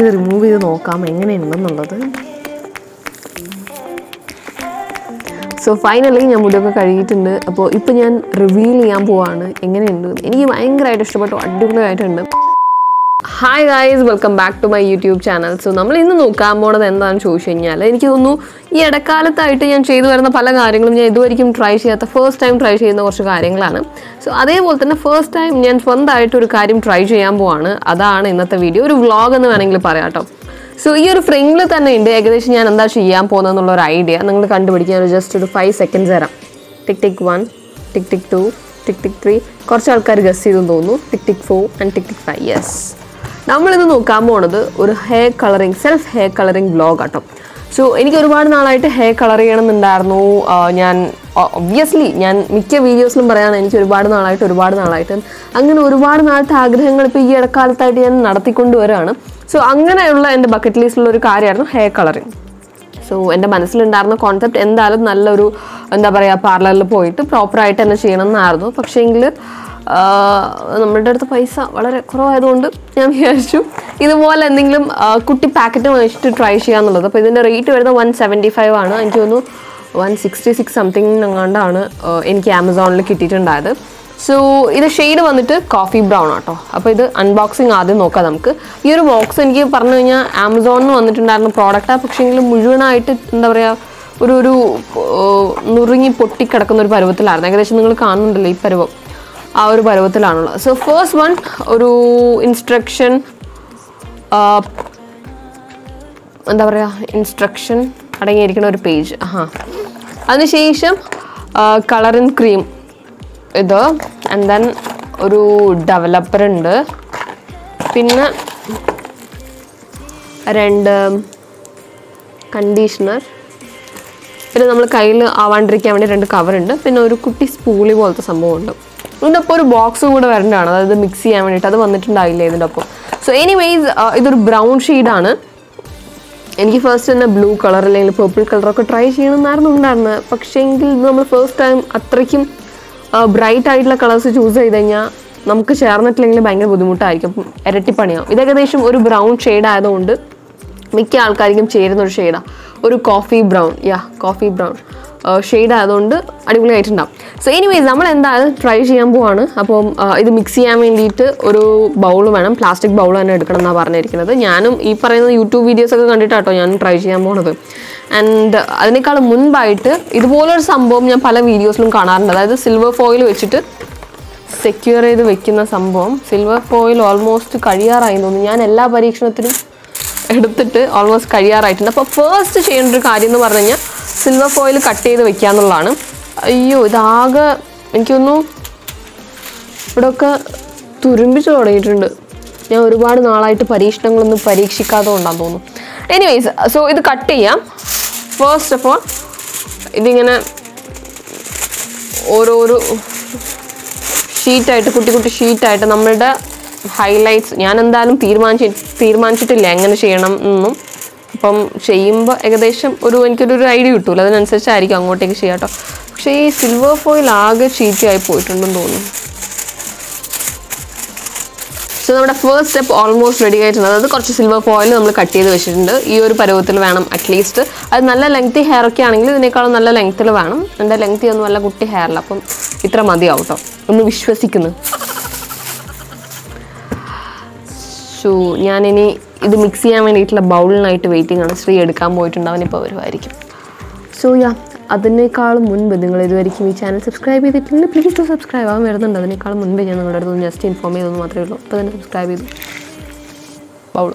ഇത് റിമൂവ് ചെയ്ത് നോക്കാം എങ്ങനെയുണ്ടെന്നുള്ളത്. സോ ഫൈനലി ഞാൻ മുടിയൊക്കെ കഴുകിയിട്ടുണ്ട്. അപ്പോൾ ഇപ്പോൾ ഞാൻ റിവീൽ ചെയ്യാൻ പോവാണ് എങ്ങനെയുണ്ട്. എനിക്ക് ഭയങ്കരമായിട്ട് ഇഷ്ടപ്പെട്ടു, അടിപൊളിയായിട്ടുണ്ട്. Hi guys, welcome back to my YouTube channel. So നമ്മൾ ഇന്ന് നോക്കാൻ പോണത് എന്താണെന്ന് ചോദിച്ചു കഴിഞ്ഞാൽ, എനിക്ക് തോന്നുന്നു ഈ ഇടക്കാലത്തായിട്ട് ഞാൻ ചെയ്തു വരുന്ന പല കാര്യങ്ങളും ഞാൻ ഇതുവരെയും ട്രൈ ചെയ്യാത്ത, ഫസ്റ്റ് ടൈം ട്രൈ ചെയ്യുന്ന കുറച്ച് കാര്യങ്ങളാണ്. സോ അതേപോലെ തന്നെ ഫസ്റ്റ് ടൈം ഞാൻ സ്വന്തമായിട്ടൊരു കാര്യം ട്രൈ ചെയ്യാൻ പോവാണ്. അതാണ് ഇന്നത്തെ വീഡിയോ, ഒരു വ്ളോഗ് എന്ന് വേണമെങ്കിൽ പറയാം കേട്ടോ. സോ ഈ ഒരു ഫ്രെയിമിൽ തന്നെ ഉണ്ട് ഏകദേശം ഞാൻ എന്താ ചെയ്യാൻ പോകുന്നതെന്നുള്ള ഒരു ഐഡിയ. നിങ്ങൾ കണ്ടുപിടിക്കാൻ ജസ്റ്റ് ഒരു 5 സെക്കൻഡ്സ് തരാം. Tick tick 1, tick tick 2, tick tick 3. കുറച്ച് ആൾക്കാർ ഗസ് ചെയ്തെന്ന് തോന്നുന്നു. Tick tick 4 and tick tick 5. Yes, നമ്മളിത് നോക്കാൻ പോണത് ഒരു hair colouring, self hair colouring vlog ആട്ടോ. സോ എനിക്ക് ഒരുപാട് നാളായിട്ട് ഹെയർ കളർ ചെയ്യണമെന്നുണ്ടായിരുന്നു. ഞാൻ ഒബ്വിയസ്ലി ഞാൻ മിക്ക വീഡിയോസിലും പറയുകയാണ് എനിക്ക് ഒരുപാട് നാളായിട്ട് അങ്ങനെ ഒരുപാട് നാളത്തെ ആഗ്രഹങ്ങൾ ഇപ്പോൾ ഈ ഇടക്കാലത്തായിട്ട് ഞാൻ നടത്തിക്കൊണ്ട് വരികയാണ്. സോ അങ്ങനെയുള്ള എൻ്റെ ബക്കറ്റ് ലിസ്റ്റിലുള്ള ഒരു കാര്യമായിരുന്നു ഹെയർ കളറിങ്. സോ എൻ്റെ മനസ്സിലുണ്ടായിരുന്ന കോൺസെപ്റ്റ് എന്തായാലും നല്ലൊരു എന്താ പറയുക പാർലറിൽ പോയിട്ട് പ്രോപ്പറായിട്ട് തന്നെ ചെയ്യണം എന്നായിരുന്നു. പക്ഷേങ്കിൽ നമ്മളുടെ അടുത്ത് പൈസ വളരെ കുറവായതുകൊണ്ട് ഞാൻ വിചാരിച്ചു ഇതുപോലെ എന്തെങ്കിലും കുട്ടി പാക്കറ്റ് വാങ്ങിച്ചിട്ട് ട്രൈ ചെയ്യാന്നുള്ളത്. അപ്പോൾ ഇതിൻ്റെ റേറ്റ് വരുന്നത് 175 ആണ്. എനിക്ക് തോന്നുന്നു 166 സംതിങ് എങ്ങാണ്ടാണ് എനിക്ക് ആമസോണിൽ കിട്ടിയിട്ടുണ്ടായത്. സോ ഇത് ഷെയ്ഡ് വന്നിട്ട് കോഫി ബ്രൗൺ ആട്ടോ. അപ്പോൾ ഇത് അൺബോക്സിങ് ആദ്യം നോക്കാം നമുക്ക്. ഈ ഒരു ബോക്സ് എനിക്ക് പറഞ്ഞു കഴിഞ്ഞാൽ ആമസോണിൽ നിന്ന് വന്നിട്ടുണ്ടായിരുന്ന പ്രോഡക്റ്റാണ്. പക്ഷേങ്കിൽ മുഴുവനായിട്ട് എന്താ പറയുക ഒരു നുറുങ്ങി പൊട്ടിക്കിടക്കുന്ന ഒരു പരുവത്തിലായിരുന്നു. ഏകദേശം നിങ്ങൾ കാണുന്നുണ്ടല്ലോ ഈ പരുവം, ആ ഒരു പരുവത്തിലാണുള്ളത്. സോ ഫസ്റ്റ് വൺ ഒരു ഇൻസ്ട്രക്ഷൻ അടങ്ങിയിരിക്കുന്ന ഒരു പേജ്. ആ, അതിനുശേഷം കളർ ആൻഡ് ക്രീം ഇത്, ആൻഡ് ദെൻ ഒരു ഡെവലപ്പർ ഉണ്ട്, പിന്നെ 2 കണ്ടീഷണർ, പിന്നെ നമ്മൾ കയ്യിൽ ആവാണ്ടിരിക്കാൻ വേണ്ടി 2 കവറുണ്ട്, പിന്നെ ഒരു കുട്ടി സ്പൂളി പോലത്തെ സംഭവമുണ്ട്. ഇതിൻ്റെ ഒപ്പം ഒരു ബോക്സും കൂടെ വരേണ്ടതാണ്, അതായത് മിക്സ് ചെയ്യാൻ വേണ്ടിയിട്ട്. അത് വന്നിട്ടുണ്ടായില്ല ഇതിൻ്റെ ഒപ്പം. സോ എനിവേയ്സ് ഇതൊരു ബ്രൗൺ ഷെയ്ഡാണ്. എനിക്ക് ഫസ്റ്റ് തന്നെ ബ്ലൂ കളർ അല്ലെങ്കിൽ പേർപ്പിൾ കളറൊക്കെ ട്രൈ ചെയ്യണമെന്നായിരുന്നു ഉണ്ടായിരുന്നത്. പക്ഷേങ്കിൽ നമ്മൾ ഫസ്റ്റ് ടൈം അത്രയ്ക്കും ബ്രൈറ്റ് ആയിട്ടുള്ള കളേഴ്സ് ചൂസ് ചെയ്ത് കഴിഞ്ഞാൽ നമുക്ക് ചേർന്നിട്ടില്ലെങ്കിൽ ഭയങ്കര ബുദ്ധിമുട്ടായിരിക്കും, അപ്പം ഇരട്ടിപ്പണിയാവും. ഇത് ഏകദേശം ഒരു ബ്രൗൺ ഷെയ്ഡ് ആയതുകൊണ്ട് മിക്ക ആൾക്കാർക്കും ചേരുന്നൊരു ഷെയ്ഡാണ്, ഒരു coffee brown, coffee brown shade ആയതുകൊണ്ട് അടിപൊളിയായിട്ടുണ്ടാവും. സോ എനിവേയ്സ് നമ്മൾ എന്തായാലും ട്രൈ ചെയ്യാൻ പോവാണ്. അപ്പം ഇത് മിക്സ് ചെയ്യാൻ വേണ്ടിയിട്ട് ഒരു ബൗൾ വേണം, പ്ലാസ്റ്റിക് ബൗൾ തന്നെ എടുക്കണം എന്നാണ് പറഞ്ഞിരിക്കുന്നത്. ഞാനും ഈ പറയുന്ന യൂട്യൂബ് വീഡിയോസൊക്കെ കണ്ടിട്ടാട്ടോ ഞാൻ ട്രൈ ചെയ്യാൻ പോണത്. ആൻഡ് അതിനേക്കാൾ മുൻപായിട്ട് ഇതുപോലൊരു സംഭവം ഞാൻ പല വീഡിയോസിലും കാണാറുണ്ട്, അതായത് സിൽവർ ഫോയിൽ വെച്ചിട്ട് സെക്യൂർ ചെയ്ത് വെക്കുന്ന സംഭവം. സിൽവർ ഫോയിൽ ഓൾമോസ്റ്റ് കഴിയാറായി തോന്നുന്നു, ഞാൻ എല്ലാ പരീക്ഷണത്തിനും എടുത്തിട്ട് ഓൾമോസ്റ്റ് കഴിയാറായിട്ടുണ്ട്. അപ്പോൾ ഫസ്റ്റ് ചെയ്യേണ്ട ഒരു കാര്യം എന്ന് പറഞ്ഞു കഴിഞ്ഞാൽ സിൽവർ ഫോയിൽ കട്ട് ചെയ്ത് വെക്കുക എന്നുള്ളതാണ്. അയ്യോ, ഇതാകെ എനിക്കൊന്നു ഇവിടെയൊക്കെ തുരുമ്പിച്ച് തുടങ്ങിയിട്ടുണ്ട്. ഞാൻ ഒരുപാട് നാളായിട്ട് പരീക്ഷണങ്ങളൊന്നും പരീക്ഷിക്കാതെ കൊണ്ടാന്ന് തോന്നുന്നു. എനിവേയ്സ് സോ ഇത് കട്ട് ചെയ്യാം. ഫസ്റ്റ് ഓഫ് ഓൾ ഇതിങ്ങനെ ഓരോരോ ഷീറ്റായിട്ട് കുട്ടി കുട്ടി ഷീറ്റായിട്ട് നമ്മളുടെ ഹൈലൈറ്റ്സ് ഞാൻ എന്തായാലും തീരുമാനിച്ചിട്ടില്ല എങ്ങനെ ചെയ്യണം എന്നും. അപ്പം ചെയ്യുമ്പോൾ ഏകദേശം എനിക്കൊരു ഐഡിയ കിട്ടുമല്ലോ, അതിനനുസരിച്ചായിരിക്കും അങ്ങോട്ടേക്ക് ചെയ്യാം കേട്ടോ. പക്ഷേ ഈ സിൽവർ ഫോയിൽ ആകെ ചീത്തയായി പോയിട്ടുണ്ടെന്ന് തോന്നുന്നു. സോ നമ്മുടെ ഫസ്റ്റ് സ്റ്റെപ്പ് ഓൾമോസ്റ്റ് റെഡി ആയിട്ടുണ്ട്. അതായത് കുറച്ച് സിൽവർ ഫോയിൽ നമ്മൾ കട്ട് ചെയ്ത് വെച്ചിട്ടുണ്ട്. ഈ ഒരു പരുവത്തിൽ വേണം അറ്റ്ലീസ്റ്റ്. അത് നല്ല ലെങ്ത്തി ഹെയർ ഒക്കെ ആണെങ്കിൽ ഇതിനേക്കാളും നല്ല ലെങ്ത്തിൽ വേണം. എൻ്റെ ലെങ്ത്തി ഒന്നും നല്ല കുട്ടി ഹെയറില്ല, അപ്പം ഇത്ര മതിയാവും കേട്ടോ ഒന്ന് വിശ്വസിക്കുന്നു. സോ ഞാനിനി ഇത് മിക്സ് ചെയ്യാൻ വേണ്ടിയിട്ടുള്ള ബൗളിനായിട്ട് വെയിറ്റിംഗ് ആണ്. ശ്രീ എടുക്കാൻ പോയിട്ടുണ്ട്, അവനിപ്പോൾ വരുമായിരിക്കും. സോ അതിനേക്കാളും മുൻപ് നിങ്ങൾ ഇതുവരെയും ഈ ചാനൽ സബ്സ്ക്രൈബ് ചെയ്തിട്ടില്ലെങ്കിൽ പ്ലീസ് ടു സബ്സ്ക്രൈബ് ആവാൻ വരുന്നുണ്ട്. അതിനേക്കാളും മുൻപേ ഞാൻ നിങ്ങളുടെ അടുത്ത് ജസ്റ്റ് ഇൻഫോം ചെയ്തെന്ന് മാത്രമേ ഉള്ളൂ. അപ്പോൾ തന്നെ സബ്സ്ക്രൈബ് ചെയ്തു ബൗൾ.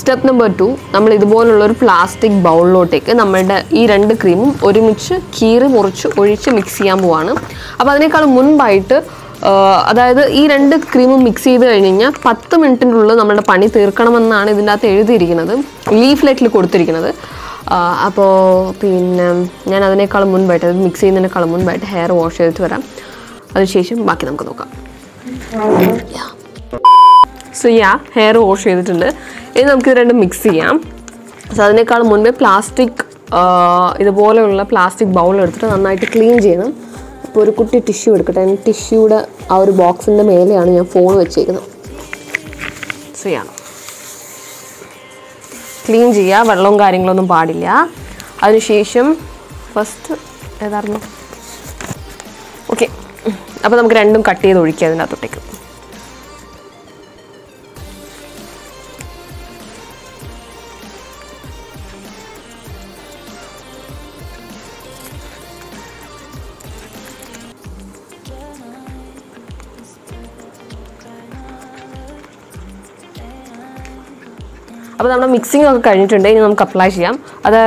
സ്റ്റെപ്പ് നമ്പർ 2, നമ്മൾ ഇതുപോലുള്ളൊരു പ്ലാസ്റ്റിക് ബൗളിലോട്ടേക്ക് നമ്മളുടെ ഈ 2 ക്രീമും ഒരുമിച്ച് കീറി മുറിച്ച് ഒഴിച്ച് മിക്സ് ചെയ്യാൻ പോവാണ്. അപ്പോൾ അതിനേക്കാളും മുൻപായിട്ട് അതായത് ഈ 2 ക്രീമും മിക്സ് ചെയ്ത് കഴിഞ്ഞ് കഴിഞ്ഞാൽ 10 മിനിറ്റിനുള്ളിൽ നമ്മുടെ പണി തീർക്കണമെന്നാണ് ഇതിൻ്റെ അകത്ത് എഴുതിയിരിക്കുന്നത്, ലീഫ്ലെറ്റിൽ കൊടുത്തിരിക്കുന്നത്. അപ്പോൾ പിന്നെ ഞാൻ അതിനേക്കാളും മുൻപായിട്ട്, അത് മിക്സ് ചെയ്യുന്നതിനേക്കാളും മുൻപായിട്ട് ഹെയർ വാഷ് ചെയ്തിട്ട് വരാം. അതിനുശേഷം ബാക്കി നമുക്ക് നോക്കാം. സോ ഹെയർ വാഷ് ചെയ്തിട്ടുണ്ട്, ഇനി നമുക്കിത് 2 മിക്സ് ചെയ്യാം. സോ അതിനേക്കാളും മുൻപേ ഇതുപോലെയുള്ള പ്ലാസ്റ്റിക് ബൗൾ എടുത്തിട്ട് നന്നായിട്ട് ക്ലീൻ ചെയ്യണം. ഇപ്പോൾ ഒരു കുട്ടി ടിഷ്യൂ എടുക്കട്ടെ. ടിഷ്യൂടെ ആ ഒരു ബോക്സിൻ്റെ മേലെയാണ് ഞാൻ ഫോൺ വെച്ചേക്കുന്നത്. സോ clean ചെയ്യാ വെള്ളവും കാര്യങ്ങളൊന്നും പാടില്ല അതിനുശേഷം ഫസ്റ്റ് ഏതാർന്നു ഓക്കേ അപ്പോൾ നമുക്ക് രണ്ടും കട്ട് ചെയ്ത് ഒഴിക്കാം അതിനകത്തോട്ടേക്ക് अब तो mixing of current and then apply jam. Other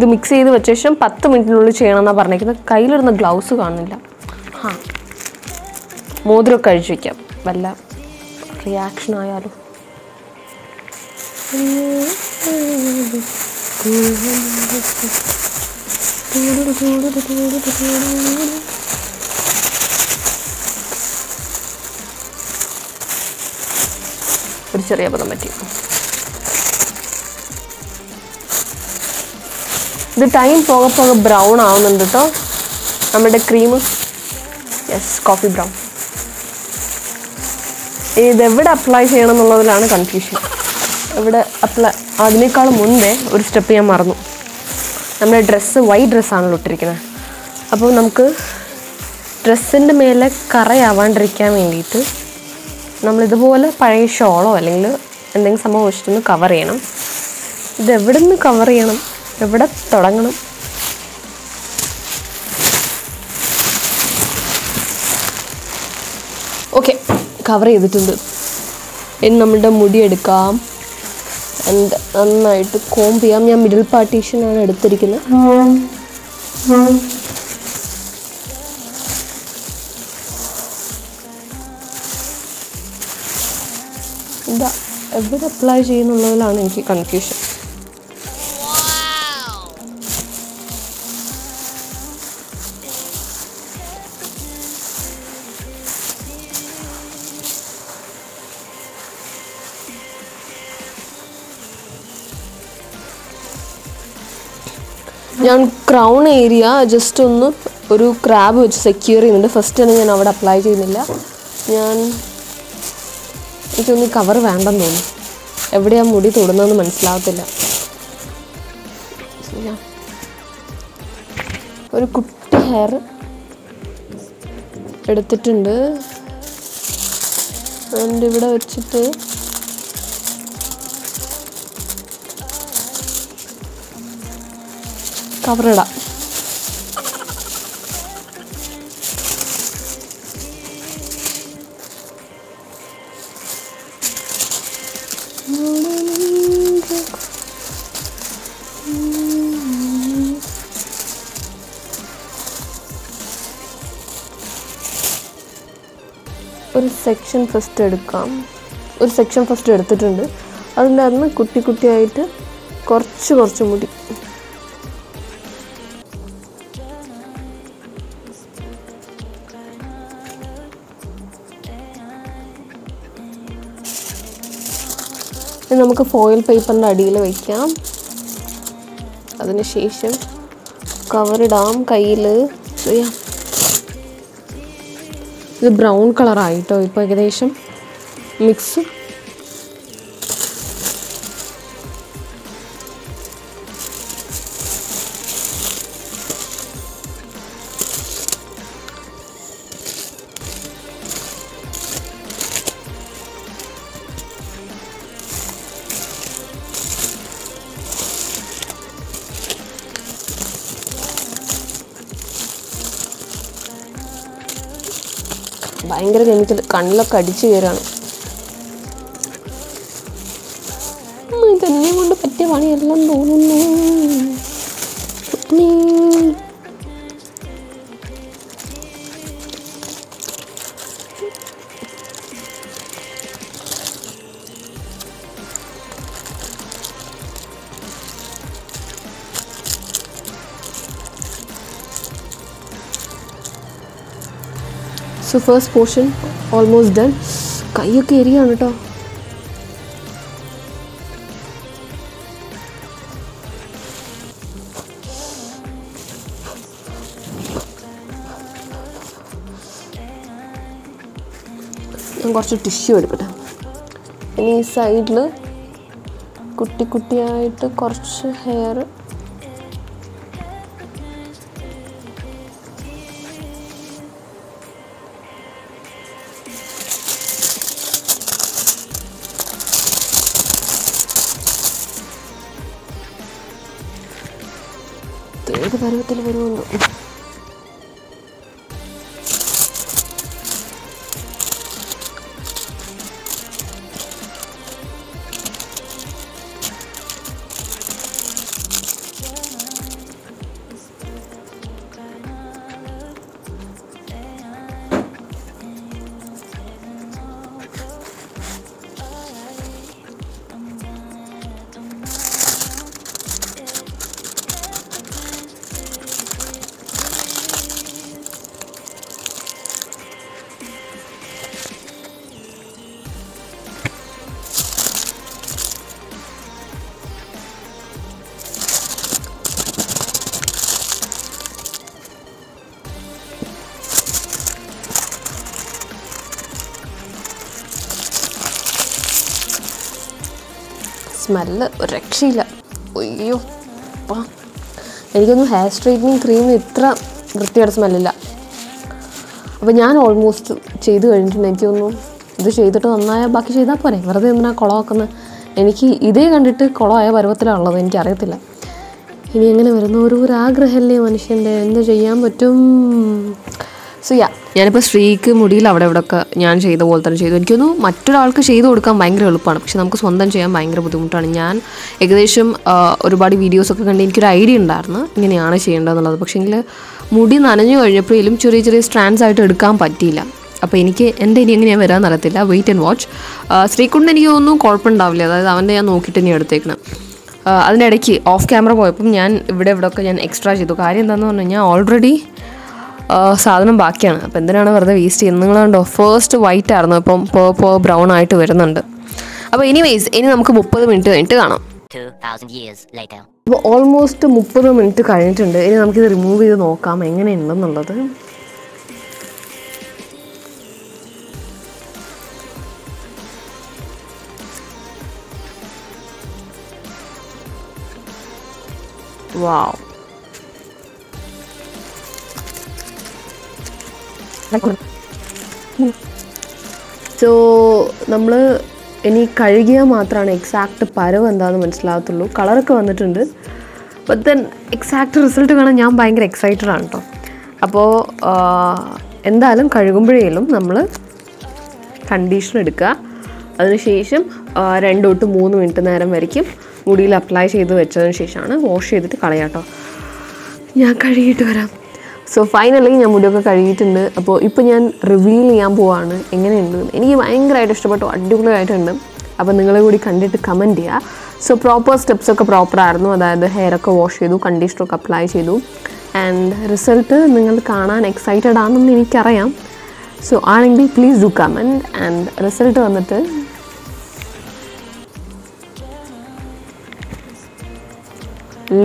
the mixing the vacation, path the middle chain on the barnack, the Kyler and the glouse of Anilla. Ha Modro Kurjika. Bella reaction Ayalo. Pretty sure about the material. The time is brown and the cream yes, coffee brown. This apply to confusion. Apply a step we dress white dress. Now we cover I'm going to cover it. Okay, cover it. I'm going to comb it. I'm going to comb the middle partition. I'm going to comb it. I'm going to apply it. I'm going to confusion. Crown area just on a crab which secure in the first time I would apply to it cover random every day I'm moody to another month's laugh and cover it up. One section first edukam. One section first edutittundu. Adinnathana kutti kutti aayittu korchu mudi. We will put foil paper in the cover it up with a brown color. Mix it. I am going to cut the chili. I so first portion almost done. Kaiya keriya anata. I got some tissue edukata. Any side la കുട്ടി കുട്ടിയായിട്ട് കുറച്ച് hair ഒരു പരുവത്തിൽ വരുന്നു. Smell ഒരു രക്ഷയില്ല. അയ്യോ അപ്പം എനിക്കൊന്നും ഹെയർ സ്ട്രെയിറ്റനിങ് ക്രീം ഇത്ര വൃത്തിയുടെ സ്മെല്ലില്ല. അപ്പോൾ ഞാൻ ഓൾമോസ്റ്റ് ചെയ്ത് കഴിഞ്ഞിട്ടുണ്ട്. എനിക്ക് തോന്നുന്നു ഇത് ചെയ്തിട്ട് നന്നായാൽ ബാക്കി ചെയ്താൽ പോരെ, വെറുതെ എന്തിനാ കുളമാക്കുന്നത്. എനിക്ക് ഇതേ കണ്ടിട്ട് കുളമായ പരുവത്തിലാണുള്ളത്, എനിക്കറിയത്തില്ല ഇനി എങ്ങനെ വരുന്ന ഒരാഗ്രഹമല്ലേ മനുഷ്യൻ്റെ, എന്ത് ചെയ്യാൻ പറ്റും. സോ യാ, ഞാനിപ്പോൾ സ്ത്രീക്ക് മുടിയിൽ അവിടെ ഇവിടെയൊക്കെ ഞാൻ ചെയ്ത പോലെ തന്നെ ചെയ്തു. എനിക്കൊന്നും മറ്റൊരാൾക്ക് ചെയ്ത് കൊടുക്കാൻ ഭയങ്കര എളുപ്പമാണ്, പക്ഷെ നമുക്ക് സ്വന്തം ചെയ്യാൻ ഭയങ്കര ബുദ്ധിമുട്ടാണ്. ഞാൻ ഏകദേശം ഒരുപാട് വീഡിയോസൊക്കെ കണ്ട് എനിക്കൊരു ഐഡിയ ഉണ്ടായിരുന്നു ഇങ്ങനെയാണ് ചെയ്യേണ്ടതെന്നുള്ളത്. പക്ഷേങ്കിൽ മുടി നനഞ്ഞു കഴിഞ്ഞപ്പോഴും ചെറിയ ചെറിയ സ്ട്രാൻഡ്സ് ആയിട്ട് എടുക്കാൻ പറ്റിയില്ല. അപ്പോൾ എനിക്ക് എൻ്റെ ഇനി എങ്ങനെയാണ് വരാമെന്ന് അറിയത്തില്ല. Wait and watch. സ്ത്രീക്കൊണ്ട് എനിക്ക് ഒന്നും കുഴപ്പമുണ്ടാവില്ല, അതായത് അവൻ്റെ ഞാൻ നോക്കിയിട്ട് ഇനി എടുത്തേക്കണം. അതിനിടയ്ക്ക് ഓഫ് ക്യാമറ പോയപ്പം ഞാൻ ഇവിടെയൊക്കെ ഞാൻ എക്സ്ട്രാ ചെയ്തു. കാര്യം എന്താണെന്ന് പറഞ്ഞു കഴിഞ്ഞാൽ ഓൾറെഡി സാധനം ബാക്കിയാണ്, അപ്പോൾ എന്തിനാണ് വെറുതെ വേസ്റ്റ് ചെയ്യുന്നത്. നിങ്ങൾ കണ്ടോ, ഫസ്റ്റ് വൈറ്റ് ആയിരുന്നു, ഇപ്പം പോ ബ്രൗൺ ആയിട്ട് വരുന്നുണ്ട്. അപ്പോൾ എനിവേസ് ഇനി നമുക്ക് 30 മിനിറ്റ് കഴിഞ്ഞിട്ട് കാണാം. അപ്പോൾ ഓൾമോസ്റ്റ് 30 മിനിറ്റ് കഴിഞ്ഞിട്ടുണ്ട്. ഇനി നമുക്കിത് റിമൂവ് ചെയ്ത് നോക്കാം എങ്ങനെയുണ്ടെന്നുള്ളത്. വാവ്, സോ നമ്മൾ ഇനി കഴുകിയാൽ മാത്രമാണ് എക്സാക്റ്റ് പരവ് എന്താണെന്ന് മനസ്സിലാകത്തുള്ളൂ. കളറൊക്കെ വന്നിട്ടുണ്ട്, ബട്ട് ദെൻ എക്സാക്റ്റ് റിസൾട്ട് കാണാൻ ഞാൻ ഭയങ്കര എക്സൈറ്റഡ് ആണ് കേട്ടോ. അപ്പോൾ എന്തായാലും കഴുകുമ്പോഴേലും നമ്മൾ കണ്ടീഷണർ എടുക്കുക. അതിനുശേഷം 2 to 3 മിനിറ്റ് നേരം വരയ്ക്കും മുടിയിൽ അപ്ലൈ ചെയ്ത് വെച്ചതിന് ശേഷമാണ് വാഷ് ചെയ്തിട്ട് കളയാം കേട്ടോ. ഞാൻ കഴുകിയിട്ട് വരാം. സോ ഫൈനലി ഞാൻ മുടിയൊക്കെ കഴുകിയിട്ടുണ്ട്. അപ്പോൾ ഇപ്പോൾ ഞാൻ റിവീൽ ചെയ്യാൻ പോവാണ് എങ്ങനെയുണ്ട്. എനിക്ക് ഭയങ്കരമായിട്ട് ഇഷ്ടപ്പെട്ടു, അടിപൊളിയായിട്ടുണ്ട്. അപ്പോൾ നിങ്ങളെ കൂടി കണ്ടിട്ട് കമൻറ്റ് ചെയ്യുക. സോ പ്രോപ്പർ സ്റ്റെപ്സൊക്കെ പ്രോപ്പറായിരുന്നു, അതായത് ഹെയറൊക്കെ വാഷ് ചെയ്തു, കണ്ടീഷണറൊക്കെ അപ്ലൈ ചെയ്തു. ആൻഡ് റിസൾട്ട് നിങ്ങൾ കാണാൻ എക്സൈറ്റഡ് ആണെന്ന് എനിക്കറിയാം. സോ ആണെങ്കിൽ please do comment. And result വന്നിട്ട്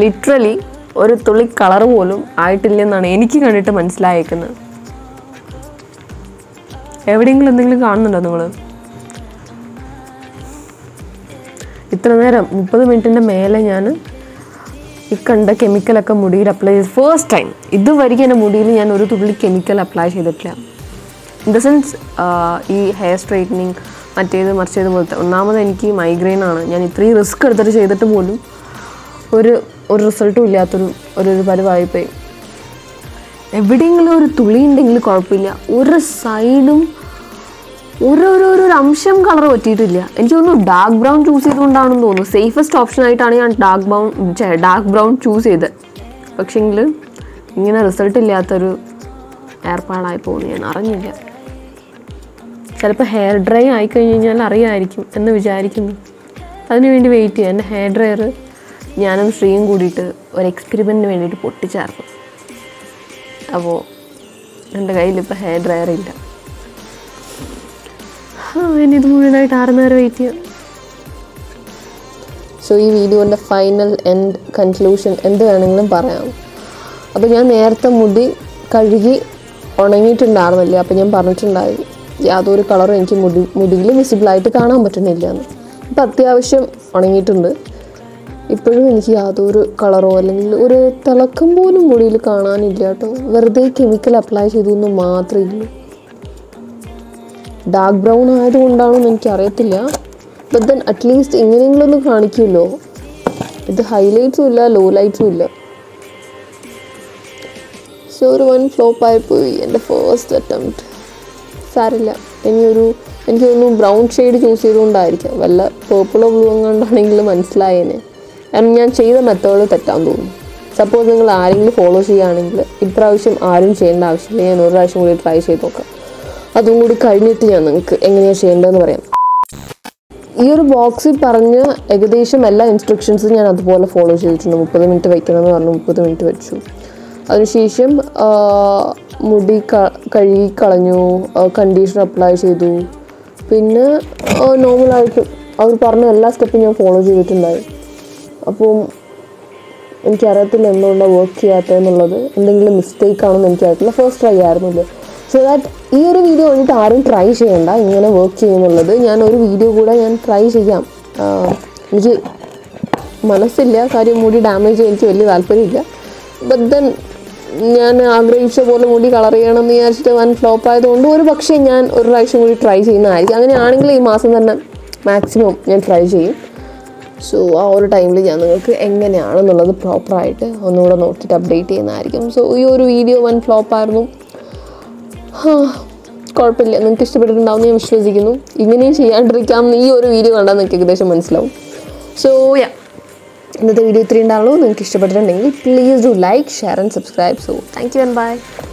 ലിറ്ററലി ഒരു തുള്ളി കളർ പോലും ആയിട്ടില്ലെന്നാണ് എനിക്ക് കണ്ടിട്ട് മനസ്സിലായേക്കുന്നത്. എവിടെയെങ്കിലും എന്തെങ്കിലും കാണുന്നുണ്ടോ നിങ്ങൾ? ഇത്ര നേരം 30 മിനിറ്റിൻ്റെ മേലെ ഞാൻ ഈ കണ്ട കെമിക്കലൊക്കെ മുടിയിൽ അപ്ലൈ ചെയ്ത് ഫസ്റ്റ് ടൈം ഇതുവരെയ്ക്ക് എൻ്റെ മുടിയിൽ ഞാൻ ഒരു തുള്ളി കെമിക്കൽ അപ്ലൈ ചെയ്തിട്ടില്ല. ഇൻ ദ സെൻസ് ഈ ഹെയർ സ്ട്രെയിറ്റനിങ് മറ്റേത് മറിച്ചത് പോലത്തെ. ഒന്നാമത് എനിക്ക് മൈഗ്രെയിൻ ആണ്, ഞാൻ ഇത്രയും റിസ്ക് എടുത്തിട്ട് ചെയ്തിട്ട് പോലും ഒരു റിസൾട്ടും ഇല്ലാത്തൊരു പരുവായിപ്പോയി. എവിടെയെങ്കിലും ഒരു തുളി ഉണ്ടെങ്കിൽ കുഴപ്പമില്ല, ഒരു സൈഡും ഒരു അംശം കളർ പറ്റിയിട്ടില്ല. എനിക്ക് തോന്നുന്നു ഡാർക്ക് ബ്രൗൺ ചൂസ് ചെയ്തുകൊണ്ടാണെന്ന് തോന്നുന്നു. സേഫസ്റ്റ് ഓപ്ഷനായിട്ടാണ് ഞാൻ ഡാർക്ക് ബ്രൗൺ ചൂസ് ചെയ്തത്. പക്ഷേങ്കിൽ ഇങ്ങനെ റിസൾട്ട് ഇല്ലാത്തൊരു ഏർപ്പാടായി പോകുന്നു ഞാൻ അറിഞ്ഞില്ല. ചിലപ്പോൾ ഹെയർ ഡ്രൈ ആയിക്കഴിഞ്ഞ് കഴിഞ്ഞാൽ അറിയാമായിരിക്കും എന്ന് വിചാരിക്കുന്നു. അതിനുവേണ്ടി വെയിറ്റ് ചെയ്യാം. എൻ്റെ ഹെയർ ഡ്രയർ ഞാനും ശ്രീയും കൂടിയിട്ട് ഒരു എക്സ്പെരിമെൻറ്റിന് വേണ്ടിയിട്ട് പൊട്ടിച്ചായിരുന്നു. അപ്പോൾ എൻ്റെ കയ്യിലിപ്പോൾ ഹെയർ ഡ്രയർ ഇല്ല. ഇനി ഇത് മുഴുവനായിട്ട് 6 നേരം വെയിറ്റ് ചെയ്യാം. സോ ഈ വീഡിയോൻ്റെ ഫൈനൽ എൻഡ് കൺക്ലൂഷൻ എന്ത് വേണമെങ്കിലും പറയാം. അപ്പോൾ ഞാൻ നേരത്തെ മുടി കഴുകി ഉണങ്ങിയിട്ടുണ്ടായിരുന്നില്ലേ, അപ്പോൾ ഞാൻ പറഞ്ഞിട്ടുണ്ടായി യാതൊരു കളറും എനിക്ക് മുടിയിൽ വിസിബിളായിട്ട് കാണാൻ പറ്റുന്നില്ല എന്ന്. അത്യാവശ്യം ഉണങ്ങിയിട്ടുണ്ട്. ഇപ്പോഴും എനിക്ക് യാതൊരു കളറോ അല്ലെങ്കിൽ ഒരു തിളക്കം പോലും മുടിയിൽ കാണാനില്ല കേട്ടോ. വെറുതെ കെമിക്കൽ അപ്ലൈ ചെയ്തതെന്ന് മാത്രമേ ഉള്ളൂ. ഡാർക്ക് ബ്രൗൺ ആയതുകൊണ്ടാണെന്ന് എനിക്കറിയത്തില്ല. ബട്ട് ദെൻ അറ്റ്ലീസ്റ്റ് എങ്ങനെയെങ്കിലൊന്ന് കാണിക്കുമല്ലോ. ഇത് ഹൈലൈറ്റ്സും ഇല്ല, ലോ ലൈറ്റ്സും ഇല്ല. സോ ഒരു വൺ ഫ്ലോപ്പായിപ്പോയി എൻ്റെ ഫസ്റ്റ് അറ്റംപ്റ്റ്. സാരില്ല, ഇനിയൊരു എനിക്ക് തോന്നുന്നു ബ്രൗൺ ഷെയ്ഡ് ചൂസ് ചെയ്തുകൊണ്ടായിരിക്കാം. വല്ല പേർപ്പിളോ ബ്ലൂ എങ്ങാണ്ടാണെങ്കിലും മനസ്സിലായേനെ. കാരണം ഞാൻ ചെയ്ത മെത്തേഡ് തെറ്റാൻ തോന്നുന്നു. സപ്പോസ് നിങ്ങൾ ആരെങ്കിലും ഫോളോ ചെയ്യുകയാണെങ്കിൽ ഇപ്രാവശ്യം ആരും ചെയ്യേണ്ട ആവശ്യമില്ല. ഞാൻ ഒരു പ്രാവശ്യം കൂടി ട്രൈ ചെയ്ത് നോക്കാം. അതും കൂടി കഴിഞ്ഞിട്ട് ഞാൻ നിങ്ങൾക്ക് എങ്ങനെയാണ് ചെയ്യേണ്ടതെന്ന് പറയാം. ഈ ഒരു ബോക്സിൽ പറഞ്ഞ ഏകദേശം എല്ലാ ഇൻസ്ട്രക്ഷൻസും ഞാൻ അതുപോലെ ഫോളോ ചെയ്തിട്ടുണ്ട്. 30 മിനിറ്റ് വയ്ക്കണമെന്ന് പറഞ്ഞു, 30 മിനിറ്റ് വെച്ചു. അതിനുശേഷം മുടി കഴുകി കളഞ്ഞു, കണ്ടീഷണർ അപ്ലൈ ചെയ്തു. പിന്നെ നോർമലായിട്ട് അവർ പറഞ്ഞ എല്ലാ സ്റ്റെപ്പും ഞാൻ ഫോളോ ചെയ്തിട്ടുണ്ടായി. അപ്പം എനിക്കറിയത്തില്ല എന്തുകൊണ്ടാണ് വർക്ക് ചെയ്യാത്തതെന്നുള്ളത്. എന്തെങ്കിലും മിസ്റ്റേക്ക് ആണെന്ന് എനിക്കറിയത്തില്ല. ഫസ്റ്റ് ട്രൈ ആയിരുന്നില്ല. സോ ദാറ്റ് ഈ ഒരു വീഡിയോ വേണ്ടിയിട്ട് ആരും ട്രൈ ചെയ്യണ്ട ഇങ്ങനെ വർക്ക് ചെയ്യുന്നുള്ളത്. ഞാൻ ഒരു വീഡിയോ കൂടെ ഞാൻ ട്രൈ ചെയ്യാം. എനിക്ക് മനസ്സില്ല, കാര്യം മുടി ഡാമേജ് ചെയ്യാൻ എനിക്ക് വലിയ താല്പര്യമില്ല. ബട്ട് ദെൻ ഞാൻ ആഗ്രഹിച്ച പോലെ മുടി കളർ ചെയ്യണമെന്ന് വിചാരിച്ചിട്ട് വൻ ഫ്ലോപ്പ് ആയതുകൊണ്ട് ഒരു പക്ഷേ ഞാൻ ഒരു പ്രാവശ്യം കൂടി ട്രൈ ചെയ്യുന്നതായിരിക്കും. അങ്ങനെയാണെങ്കിൽ ഈ മാസം തന്നെ മാക്സിമം ഞാൻ ട്രൈ ചെയ്യും. സോ ആ ഒരു ടൈമിൽ ഞാൻ നിങ്ങൾക്ക് എങ്ങനെയാണെന്നുള്ളത് പ്രോപ്പറായിട്ട് ഒന്നുകൂടെ നോക്കിയിട്ട് അപ്ഡേറ്റ് ചെയ്യുന്നതായിരിക്കും. സോ ഈ ഒരു വീഡിയോ വൻ ഫ്ലോപ്പായിരുന്നു. കുഴപ്പമില്ല, നിങ്ങൾക്ക് ഇഷ്ടപ്പെട്ടിട്ടുണ്ടാവും ഞാൻ വിശ്വസിക്കുന്നു. ഇങ്ങനെയും ചെയ്യാണ്ടിരിക്കാം. ഈ ഒരു വീഡിയോ കണ്ടാൽ നിങ്ങൾക്ക് ഏകദേശം മനസ്സിലാവും. സോ യാ, ഇന്നത്തെ വീഡിയോ ഇത്രയും ഉണ്ടാവുള്ളൂ. നിങ്ങൾക്ക് ഇഷ്ടപ്പെട്ടിട്ടുണ്ടെങ്കിൽ please do like, share and subscribe. So thank you and by.